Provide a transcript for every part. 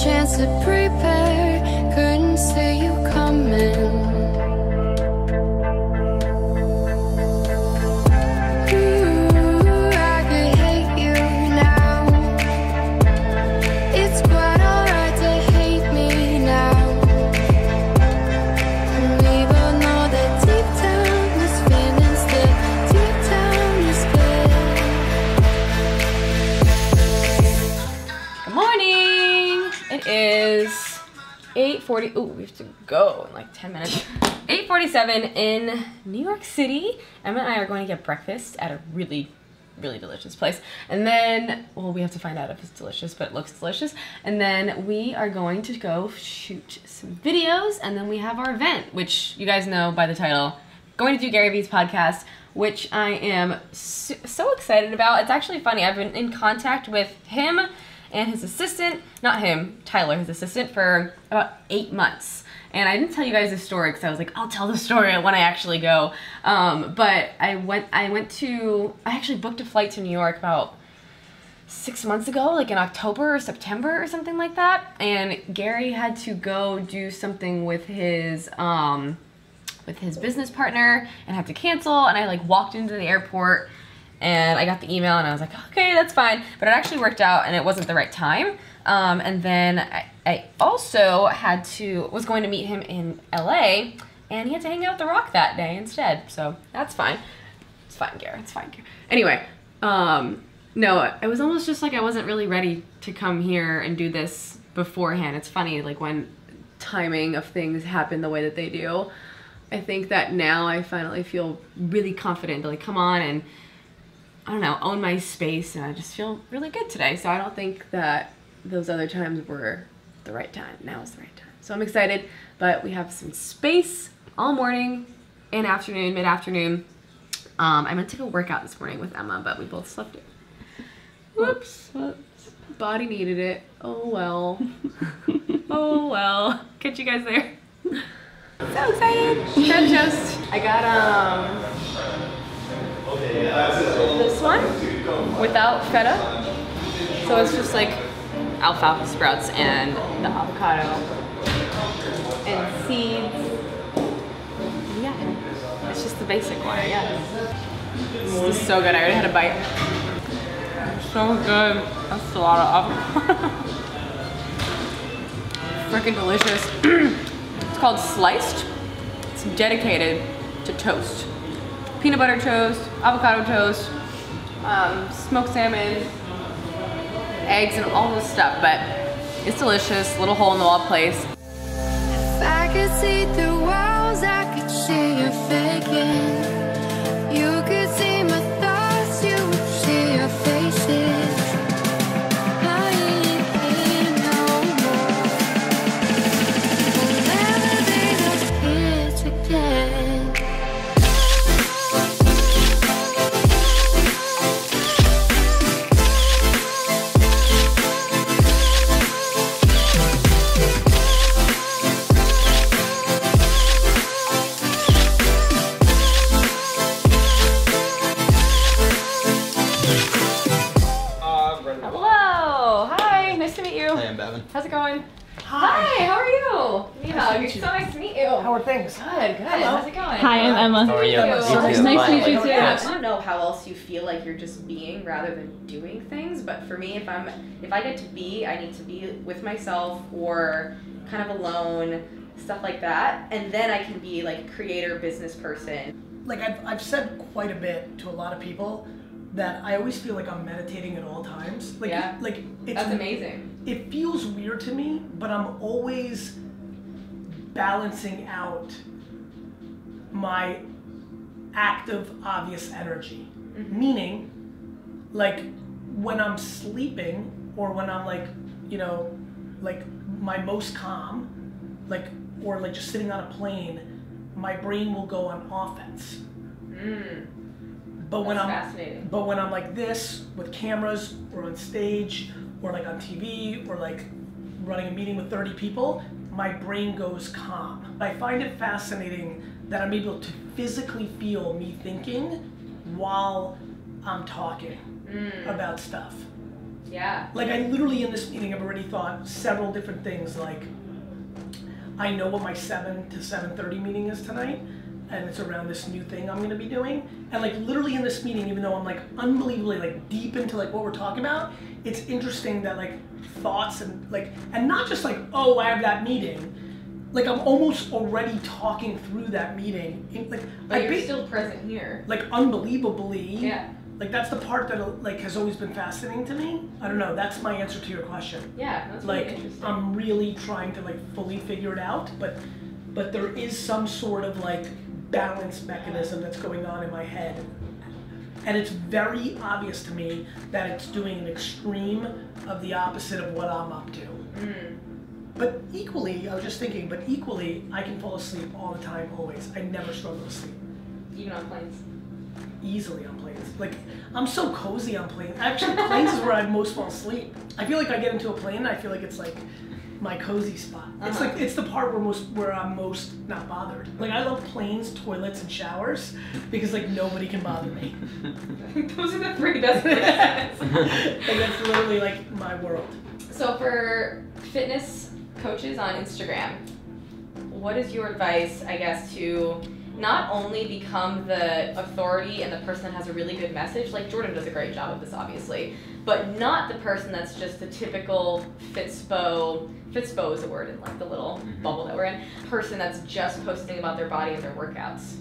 chance to prepare, couldn't see you coming. Is 8:40. Ooh, we have to go in like 10 minutes. 8:47 in New York City. Emma and I are going to get breakfast at a really, really delicious place. And then, well, we have to find out if it's delicious, but it looks delicious. And then we are going to go shoot some videos, and then we have our event, which you guys know by the title, going to do Gary V's podcast, which I am so excited about. It's actually funny. I've been in contact with him and his assistant, not him, Tyler, his assistant, for about 8 months. And I didn't tell you guys this story because I was like, I'll tell the story when I actually go. But I actually booked a flight to New York about 6 months ago, like in October or September or something like that. And Gary had to go do something with his business partner and had to cancel. And I like walked into the airport and I got the email and I was like, okay, that's fine. But it actually worked out and it wasn't the right time. And then I also was going to meet him in LA, and he had to hang out with The Rock that day instead. So that's fine. It's fine, Gary, it's fine, Gary. Anyway, no, it was almost just like I wasn't really ready to come here and do this beforehand. It's funny, like when timing of things happen the way that they do. I think that now I finally feel really confident to like come on and, I don't know, own my space, and I just feel really good today. So I don't think that those other times were the right time. Now is the right time. So I'm excited, but we have some space all morning and afternoon, mid-afternoon. I meant to go work out this morning with Emma, but we both slept in. Whoops. Whoops. Body needed it. Oh, well. Oh, well. Catch you guys there. So excited. Just. I got, this one without feta, so it's just like alfalfa sprouts and the avocado and seeds. Yeah, it's just the basic one, I guess. This is so good. I already had a bite. So good. That's a lot of avocado. Freaking delicious. It's called Sliced. It's dedicated to toast. Peanut butter toast, avocado toast, smoked salmon, eggs, and all this stuff, but it's delicious. Little hole in the wall place. If I could see through walls, I could see you faking. You could see my thoughts, you would see your faces. How's it going? Hi. Hi, how are you? Mia, you're so nice to meet you. How are things? Good, good. Hello. How's it going? Hi, I'm Emma. How are you? Nice to meet you too. I don't know how else you feel like you're just being rather than doing things, but for me, if I get to be, I need to be with myself or kind of alone, stuff like that, and then I can be like creator, business person. Like I've said quite a bit to a lot of people that I always feel like I'm meditating at all times. Like, yeah. Like it's, that's amazing. It feels weird to me, but I'm always balancing out my active, obvious energy. Mm-hmm. Meaning, like, when I'm sleeping or when I'm like, you know, like my most calm, like, or like just sitting on a plane, my brain will go on offense. Mm. But when I'm like this with cameras or on stage or like on TV or like running a meeting with 30 people, my brain goes calm. I find it fascinating that I'm able to physically feel me thinking while I'm talking about stuff. Yeah. Like, I literally, in this meeting, I've already thought several different things. Like, I know what my 7 to 7:30 meeting is tonight, and it's around this new thing I'm gonna be doing. And like, literally in this meeting, even though I'm like unbelievably like deep into like what we're talking about, it's interesting that like thoughts and like, and not just like, oh, I have that meeting. Like, I'm almost already talking through that meeting. Like, but you're still present here. Like, unbelievably. Yeah. Like, that's the part that like has always been fascinating to me. I don't know, that's my answer to your question. Yeah, that's really interesting. I'm really trying to like fully figure it out, but there is some sort of like balance mechanism that's going on in my head. And it's very obvious to me that it's doing an extreme of the opposite of what I'm up to. Mm. But equally, I was just thinking, but equally, I can fall asleep all the time, always. I never struggle to sleep. Even on planes? Easily on planes. Like, I'm so cozy on planes. Actually, planes is where I most fall asleep. I feel like I get into a plane and I feel like it's like my cozy spot. Uh-huh. It's like, it's the part where I'm most not bothered. Like, I love planes, toilets, and showers because like nobody can bother me. Those are the three best places. And that's literally like my world. So for fitness coaches on Instagram, what is your advice, I guess, to not only become the authority and the person that has a really good message, like Jordan does a great job of this obviously, but not the person that's just the typical fitspo is a word in like the little bubble that we're in, person that's just posting about their body and their workouts,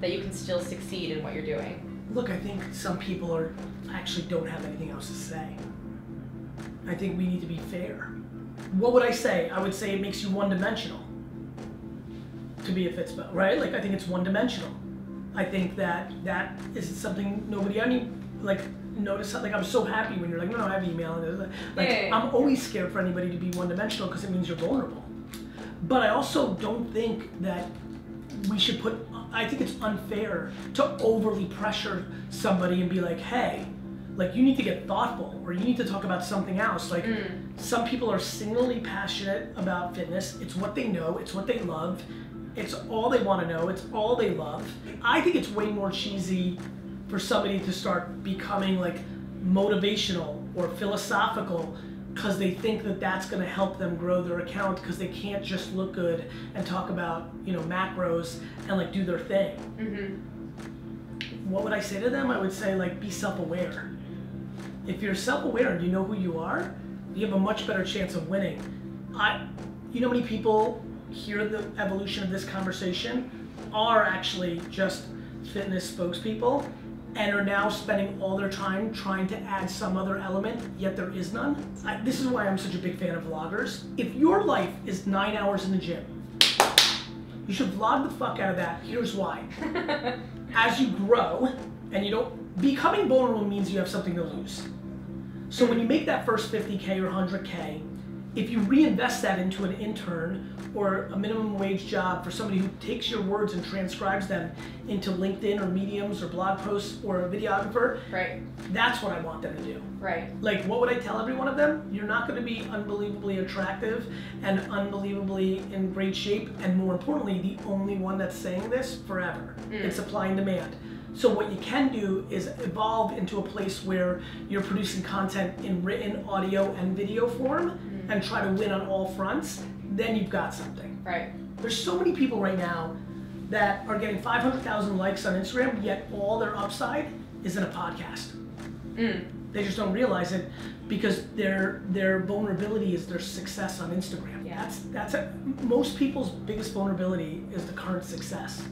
that you can still succeed in what you're doing? Look, I think some people are actually don't have anything else to say. I think we need to be fair. What would I say? I would say it makes you one-dimensional to be a fitspo, right? Like, I think it's one-dimensional. I think that is something nobody, I mean, like, notice something. Like, I'm so happy when you're like, no, I have email. Like, yeah. I'm always scared for anybody to be one-dimensional because it means you're vulnerable. But I also don't think that we should put, I think it's unfair to overly pressure somebody and be like, hey, like, you need to get thoughtful, or you need to talk about something else. Like, some people are singularly passionate about fitness. It's what they know, it's what they love, it's all they want to know, it's all they love. I think it's way more cheesy for somebody to start becoming like motivational or philosophical because they think that that's going to help them grow their account because they can't just look good and talk about, you know, macros and like do their thing. What would I say to them? I would say, like, be self-aware. If you're self-aware and you know who you are, you have a much better chance of winning. You know how many people hear the evolution of this conversation are actually just fitness spokespeople and are now spending all their time trying to add some other element, yet there is none? This is why I'm such a big fan of vloggers. If your life is 9 hours in the gym, you should vlog the fuck out of that. Here's why. As you grow, and you don't, becoming vulnerable means you have something to lose. So when you make that first 50K or 100K, if you reinvest that into an intern or a minimum wage job for somebody who takes your words and transcribes them into LinkedIn or Mediums or blog posts or a videographer, right. That's what I want them to do. Right. Like, what would I tell every one of them? You're not gonna be unbelievably attractive and unbelievably in great shape, and more importantly, the only one that's saying this forever. It's supply and demand. So what you can do is evolve into a place where you're producing content in written, audio, and video form, and try to win on all fronts, then you've got something. Right. There's so many people right now that are getting 500,000 likes on Instagram, yet all their upside is in a podcast. They just don't realize it because their vulnerability is their success on Instagram. Yeah. That's most people's biggest vulnerability is the current success.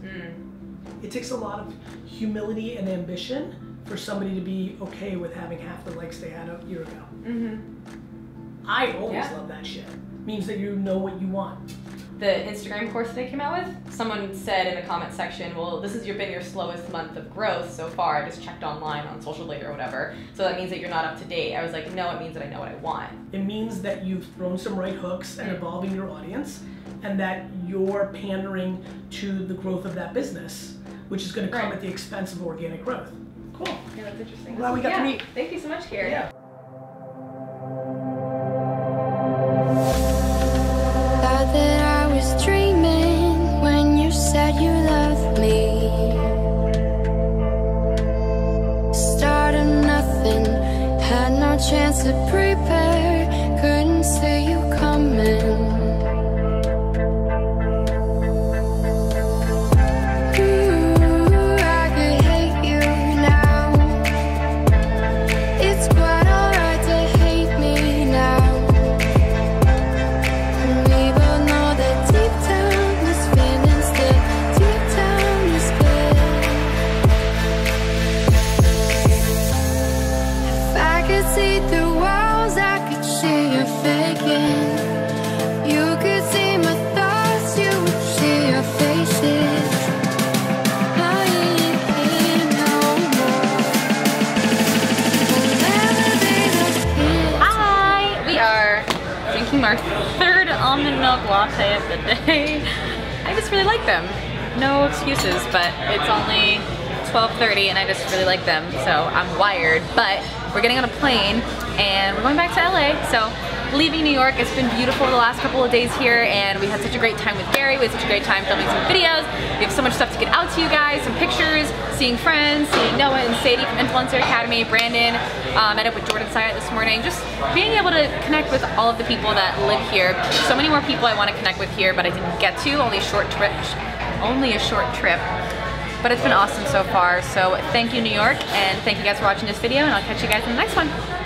It takes a lot of humility and ambition for somebody to be okay with having half the likes they had a year ago. I always love that shit. Means that you know what you want. The Instagram course they came out with, someone said in the comment section, well, this has been your slowest month of growth so far. I just checked online on Social Blade or whatever. So that means that you're not up to date. I was like, no, it means that I know what I want. It means that you've thrown some right hooks and evolving your audience, and that you're pandering to the growth of that business, which is going to come at the expense of organic growth. Cool. Yeah, that's interesting. Glad we got to meet. Thank you so much, Gary. Yeah. Dreaming when you said you loved me, start of nothing, had no chance to breathe. Our third almond milk latte of the day. I just really like them. No excuses, but it's only 12:30 and I just really like them, so I'm wired. But we're getting on a plane and we're going back to LA, so leaving New York. It's been beautiful the last couple of days here and we had such a great time with Gary. We had such a great time filming some videos. We have so much stuff to get out to you guys, some pictures, seeing friends, seeing Noah and Sadie from Influencer Academy, Brandon, met up with Jordan Syatt this morning. Just being able to connect with all of the people that live here. So many more people I want to connect with here, but I didn't get to, only a short trip. But it's been awesome so far. So thank you, New York, and thank you guys for watching this video, and I'll catch you guys in the next one.